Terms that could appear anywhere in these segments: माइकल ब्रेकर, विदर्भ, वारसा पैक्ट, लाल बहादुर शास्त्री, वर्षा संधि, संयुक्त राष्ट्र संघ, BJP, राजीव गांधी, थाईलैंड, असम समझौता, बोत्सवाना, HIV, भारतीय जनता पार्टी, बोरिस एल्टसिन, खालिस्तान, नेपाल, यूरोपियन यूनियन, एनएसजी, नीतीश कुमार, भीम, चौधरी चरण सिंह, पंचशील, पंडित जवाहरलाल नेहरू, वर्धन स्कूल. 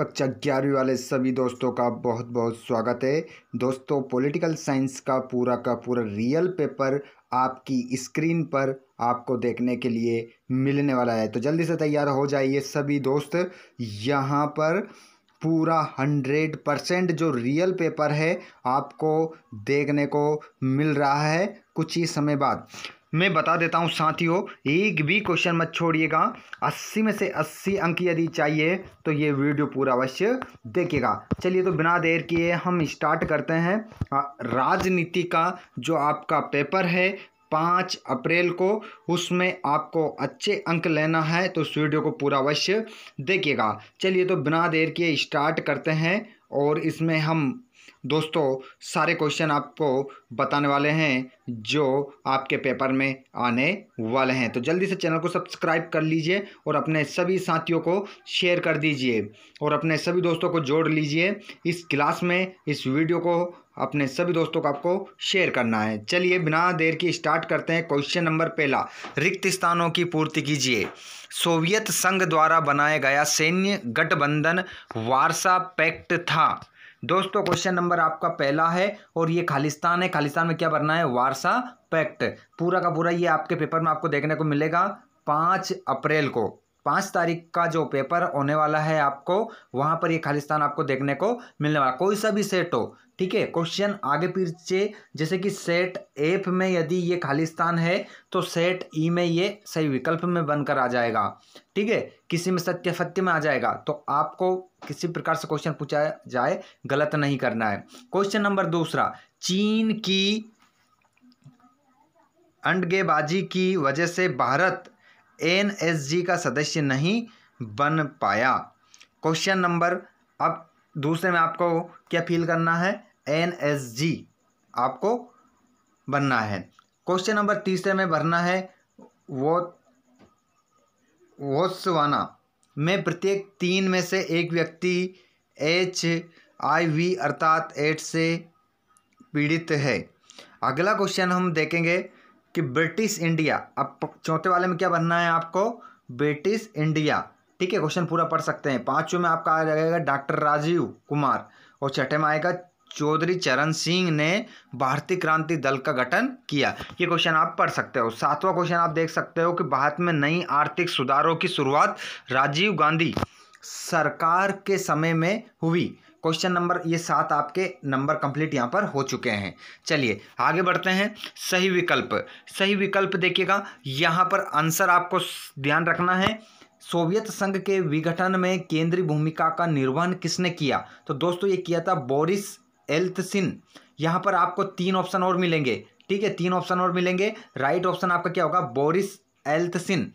कक्षा 11वीं वाले सभी दोस्तों का बहुत बहुत स्वागत है। दोस्तों, पॉलिटिकल साइंस का पूरा रियल पेपर आपकी स्क्रीन पर आपको देखने के लिए मिलने वाला है, तो जल्दी से तैयार हो जाइए सभी दोस्त। यहाँ पर पूरा 100% जो रियल पेपर है आपको देखने को मिल रहा है कुछ ही समय बाद। मैं बता देता हूं साथियों, एक भी क्वेश्चन मत छोड़िएगा। 80 में से 80 अंक यदि चाहिए तो ये वीडियो पूरा अवश्य देखिएगा। चलिए तो बिना देर किए हम स्टार्ट करते हैं। राजनीति का जो आपका पेपर है 5 अप्रैल को, उसमें आपको अच्छे अंक लेना है तो इस वीडियो को पूरा अवश्य देखिएगा। चलिए तो बिना देर किए स्टार्ट करते हैं और इसमें हम दोस्तों सारे क्वेश्चन आपको बताने वाले हैं जो आपके पेपर में आने वाले हैं। तो जल्दी से चैनल को सब्सक्राइब कर लीजिए और अपने सभी साथियों को शेयर कर दीजिए और अपने सभी दोस्तों को जोड़ लीजिए इस क्लास में। इस वीडियो को अपने सभी दोस्तों को आपको शेयर करना है। चलिए बिना देर के स्टार्ट करते हैं। क्वेश्चन नंबर पहला, रिक्त स्थानों की पूर्ति कीजिए। सोवियत संघ द्वारा बनाया गया सैन्य गठबंधन वारसा पैक्ट था। दोस्तों क्वेश्चन नंबर आपका पहला है और ये खालिस्तान है। खालिस्तान में क्या भरना है? वारसा पैक्ट। पूरा का पूरा ये आपके पेपर में आपको देखने को मिलेगा 5 अप्रैल को। 5 तारीख का जो पेपर होने वाला है आपको, वहाँ पर ये खालिस्तान आपको देखने को मिलने वाला। कोई सा भी सेट हो, ठीक है। क्वेश्चन आगे पीछे, जैसे कि सेट एफ में यदि ये खालिस्तान है तो सेट ई में ये सही विकल्प में बनकर आ जाएगा, ठीक है। किसी में सत्य फत्य में आ जाएगा, तो आपको किसी प्रकार से क्वेश्चन पूछा जाए गलत नहीं करना है। क्वेश्चन नंबर दूसरा, चीन की अंडगेबाजी की वजह से भारत एनएसजी का सदस्य नहीं बन पाया। क्वेश्चन नंबर अब दूसरे में आपको क्या फील करना है? एनएसजी आपको बनना है। क्वेश्चन नंबर तीसरे में भरना है बोत्सवाना में प्रत्येक 3 में से एक व्यक्ति HIV अर्थात एड्स से पीड़ित है। अगला क्वेश्चन हम देखेंगे कि ब्रिटिश इंडिया, अब चौथे वाले में क्या बनना है आपको? ब्रिटिश इंडिया, ठीक है। क्वेश्चन पूरा पढ़ सकते हैं। 5वें में आपका आ जाएगा डॉक्टर राजीव कुमार और 6ठे में आएगा चौधरी चरण सिंह ने भारतीय क्रांति दल का गठन किया। ये क्वेश्चन आप पढ़ सकते हो। 7वां क्वेश्चन आप देख सकते हो कि भारत में नई आर्थिक सुधारों की शुरुआत राजीव गांधी सरकार के समय में हुई। क्वेश्चन नंबर ये 7 आपके नंबर कंप्लीट यहाँ पर हो चुके हैं। चलिए आगे बढ़ते हैं। सही विकल्प, सही विकल्प देखिएगा। यहाँ पर आंसर आपको ध्यान रखना है, सोवियत संघ के विघटन में केंद्रीय भूमिका का निर्वहन किसने किया? तो दोस्तों ये किया था बोरिस एल्टसिन। यहाँ पर आपको 3 ऑप्शन और मिलेंगे, ठीक है। 3 ऑप्शन और मिलेंगे। राइट ऑप्शन आपका क्या होगा? बोरिस एल्टसिन।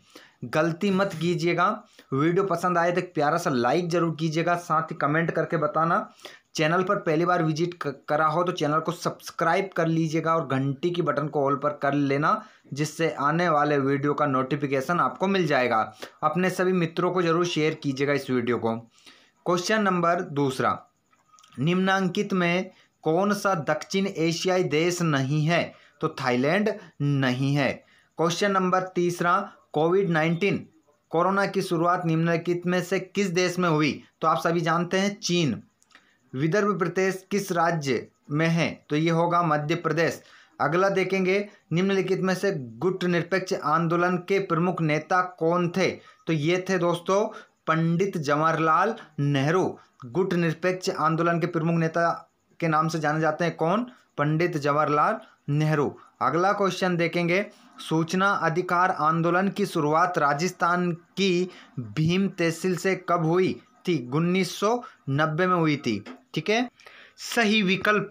गलती मत कीजिएगा। वीडियो पसंद आए तो प्यारा सा लाइक जरूर कीजिएगा, साथ ही कमेंट करके बताना। चैनल पर पहली बार विजिट करा हो तो चैनल को सब्सक्राइब कर लीजिएगा और घंटी की बटन को ऑल पर कर लेना, जिससे आने वाले वीडियो का नोटिफिकेशन आपको मिल जाएगा। अपने सभी मित्रों को जरूर शेयर कीजिएगा इस वीडियो को। क्वेश्चन नंबर दूसरा, निम्नांकित में कौन सा दक्षिण एशियाई देश नहीं है? तो थाईलैंड नहीं है। क्वेश्चन नंबर तीसरा, कोविड-19 कोरोना की शुरुआत निम्नलिखित में से किस देश में हुई? तो आप सभी जानते हैं चीन। विदर्भ प्रदेश किस राज्य में है? तो ये होगा मध्य प्रदेश। अगला देखेंगे, निम्नलिखित में से गुट निरपेक्ष आंदोलन के प्रमुख नेता कौन थे? तो ये थे दोस्तों पंडित जवाहरलाल नेहरू। गुट निरपेक्ष आंदोलन के प्रमुख नेता के नाम से जाने जाते हैं कौन? पंडित जवाहरलाल नेहरू। अगला क्वेश्चन देखेंगे, सूचना अधिकार आंदोलन की शुरुआत राजस्थान की भीम तहसील से कब हुई थी? 1990 में हुई थी, ठीक है। सही विकल्प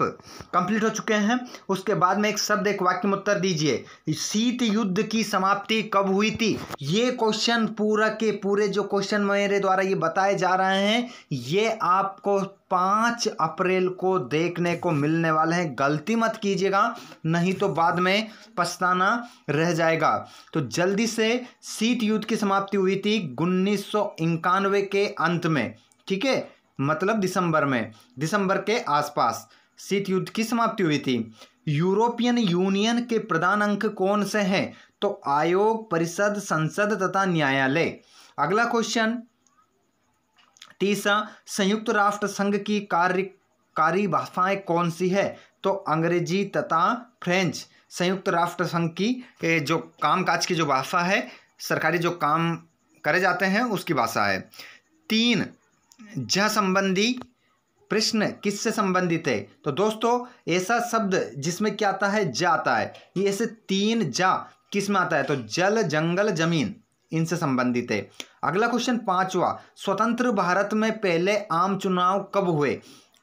कंप्लीट हो चुके हैं। उसके बाद में एक शब्द एक वाक्य में उत्तर दीजिए, शीत युद्ध की समाप्ति कब हुई थी? ये क्वेश्चन पूरा के पूरे जो क्वेश्चन मेरे द्वारा ये बताए जा रहे हैं, ये आपको 5 अप्रैल को देखने को मिलने वाले हैं। गलती मत कीजिएगा, नहीं तो बाद में पछताना रह जाएगा। तो जल्दी से, शीत युद्ध की समाप्ति हुई थी 1991 के अंत में, ठीक है, मतलब दिसंबर में, दिसंबर के आसपास शीत युद्ध की समाप्ति हुई थी। यूरोपियन यूनियन के प्रधान अंग कौन से हैं? तो आयोग, परिषद, संसद तथा न्यायालय। अगला क्वेश्चन तीसरा, संयुक्त राष्ट्र संघ की कार्यकारी भाषाएं कौन सी है? तो अंग्रेजी तथा फ्रेंच। संयुक्त राष्ट्र संघ की जो कामकाज की जो भाषा है, सरकारी जो काम करे जाते हैं उसकी भाषा है। 3, जह संबंधी प्रश्न किससे संबंधित है? तो दोस्तों, ऐसा शब्द जिसमें क्या आता है, जा आता है। ये ऐसे 3 जा किस में आता है? तो जल, जंगल, जमीन, इनसे संबंधित है। अगला क्वेश्चन 5वां, स्वतंत्र भारत में पहले आम चुनाव कब हुए?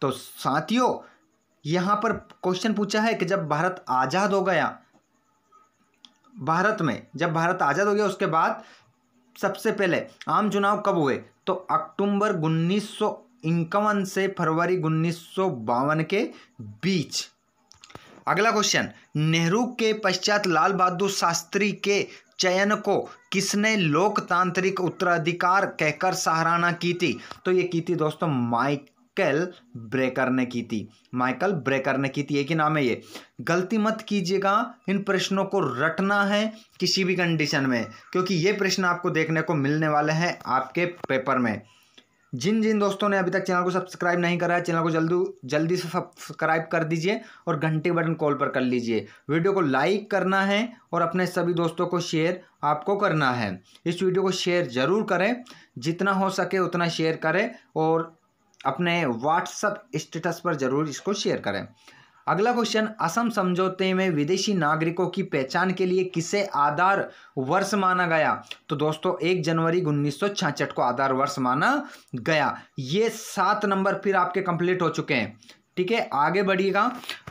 तो साथियों, यहाँ पर क्वेश्चन पूछा है कि जब भारत आज़ाद हो गया, भारत में जब भारत आज़ाद हो गया उसके बाद सबसे पहले आम चुनाव कब हुए? तो अक्टूबर 1951 से फरवरी 1952 के बीच। अगला क्वेश्चन, नेहरू के पश्चात लाल बहादुर शास्त्री के चयन को किसने लोकतांत्रिक उत्तराधिकार कहकर सराहना की थी? तो ये की थी दोस्तों माइकल ब्रेकर ने की थी, माइकल ब्रेकर ने की थी। एक ही नाम है ये, गलती मत कीजिएगा, इन प्रश्नों को रटना है किसी भी कंडीशन में, क्योंकि ये प्रश्न आपको देखने को मिलने वाले हैं आपके पेपर में। जिन जिन दोस्तों ने अभी तक चैनल को सब्सक्राइब नहीं करा है, चैनल को जल्दी से सब्सक्राइब कर दीजिए और घंटी बटन कॉल पर कर लीजिए। वीडियो को लाइक करना है और अपने सभी दोस्तों को शेयर आपको करना है। इस वीडियो को शेयर ज़रूर करें, जितना हो सके उतना शेयर करें और अपने व्हाट्सएप स्टेटस पर ज़रूर इसको शेयर करें। अगला क्वेश्चन, असम समझौते में विदेशी नागरिकों की पहचान के लिए किसे आधार वर्ष माना गया? तो दोस्तों, 1 जनवरी 1966 को आधार वर्ष माना गया। ये 7 नंबर फिर आपके कंप्लीट हो चुके हैं। ठीक है, आगे बढ़िएगा।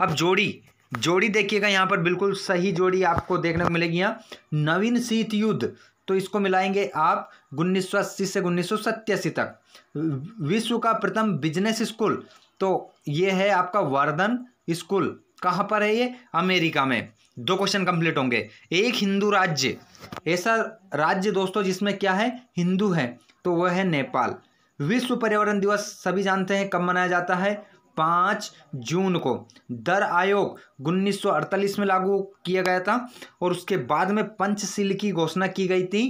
अब जोड़ी देखिएगा, यहाँ पर बिल्कुल सही जोड़ी आपको देखने को मिलेगी। यहाँ नवीन शीत युद्ध, तो इसको मिलाएंगे आप 1980 से 1987 तक। विश्व का प्रथम बिजनेस स्कूल, तो ये है आपका वर्धन स्कूल। कहाँ पर है ये? अमेरिका में। 2 क्वेश्चन कंप्लीट होंगे। एक हिंदू राज्य, ऐसा राज्य दोस्तों जिसमें क्या है, हिंदू है, तो वह है नेपाल। विश्व पर्यावरण दिवस सभी जानते हैं कब मनाया जाता है, 5 जून को। दर आयोग 1948 में लागू किया गया था और उसके बाद में पंचशील की घोषणा की गई थी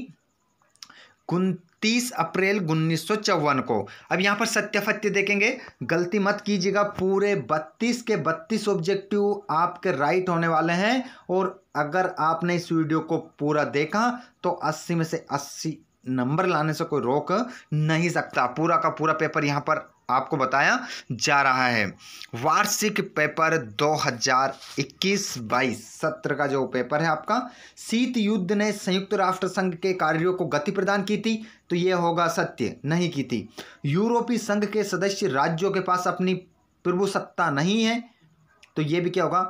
30 अप्रैल 1954 को। अब यहाँ पर सत्याफत्य देखेंगे, गलती मत कीजिएगा। पूरे 32 के 32 ऑब्जेक्टिव आपके राइट होने वाले हैं और अगर आपने इस वीडियो को पूरा देखा तो 80 में से 80 नंबर लाने से कोई रोक नहीं सकता। पूरा का पूरा पेपर यहाँ पर आपको बताया जा रहा है। वार्षिक पेपर 2021-22 सत्र का जो पेपर है आपका, शीत युद्ध ने संयुक्त राष्ट्र संघ के कार्यों को गति प्रदान की थी, तो ये होगा सत्य, नहीं की थी। यूरोपीय संघ के सदस्य राज्यों के पास अपनी प्रभुसत्ता नहीं है, तो ये भी क्या होगा,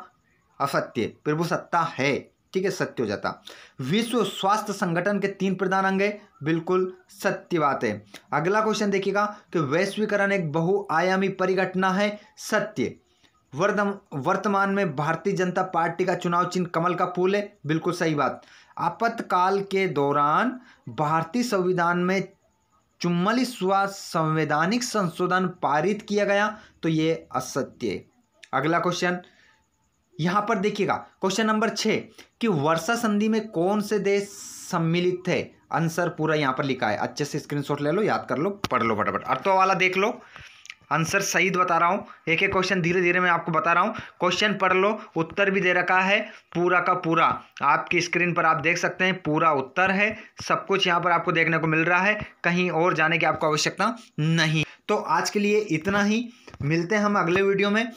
असत्य। प्रभुसत्ता है, ठीक है, सत्य हो जाता। विश्व स्वास्थ्य संगठन के 3 प्रधान अंग है, बिल्कुल सत्य बात है। अगला क्वेश्चन देखिएगा कि वैश्वीकरण एक बहुआयामी परिघटना है, सत्य। वर्तमान में भारतीय जनता पार्टी का चुनाव चिन्ह कमल का फूल है, बिल्कुल सही बात। आपातकाल के दौरान भारतीय संविधान में 44वां संवैधानिक संशोधन पारित किया गया, तो ये असत्य है। अगला क्वेश्चन यहाँ पर देखिएगा, क्वेश्चन नंबर 6 कि वर्षा संधि में कौन से देश सम्मिलित थे? आंसर पूरा यहाँ पर लिखा है, अच्छे से स्क्रीनशॉट ले लो, याद कर लो, पढ़ लो फटाफट। अर्थों वाला देख लो, आंसर सही बता रहा हूँ। एक एक क्वेश्चन धीरे धीरे मैं आपको बता रहा हूँ, क्वेश्चन पढ़ लो, उत्तर भी दे रखा है पूरा का पूरा। आपकी स्क्रीन पर आप देख सकते हैं, पूरा उत्तर है, सब कुछ यहाँ पर आपको देखने को मिल रहा है, कहीं और जाने की आपको आवश्यकता नहीं। तो आज के लिए इतना ही, मिलते हैं हम अगले वीडियो में।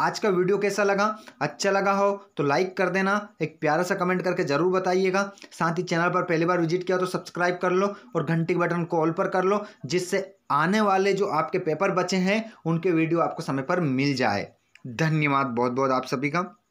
आज का वीडियो कैसा लगा? अच्छा लगा हो तो लाइक कर देना, एक प्यारा सा कमेंट करके ज़रूर बताइएगा। साथ ही चैनल पर पहली बार विजिट किया तो सब्सक्राइब कर लो और घंटी के बटन को ऑल पर कर लो, जिससे आने वाले जो आपके पेपर बचे हैं उनके वीडियो आपको समय पर मिल जाए। धन्यवाद बहुत बहुत आप सभी का।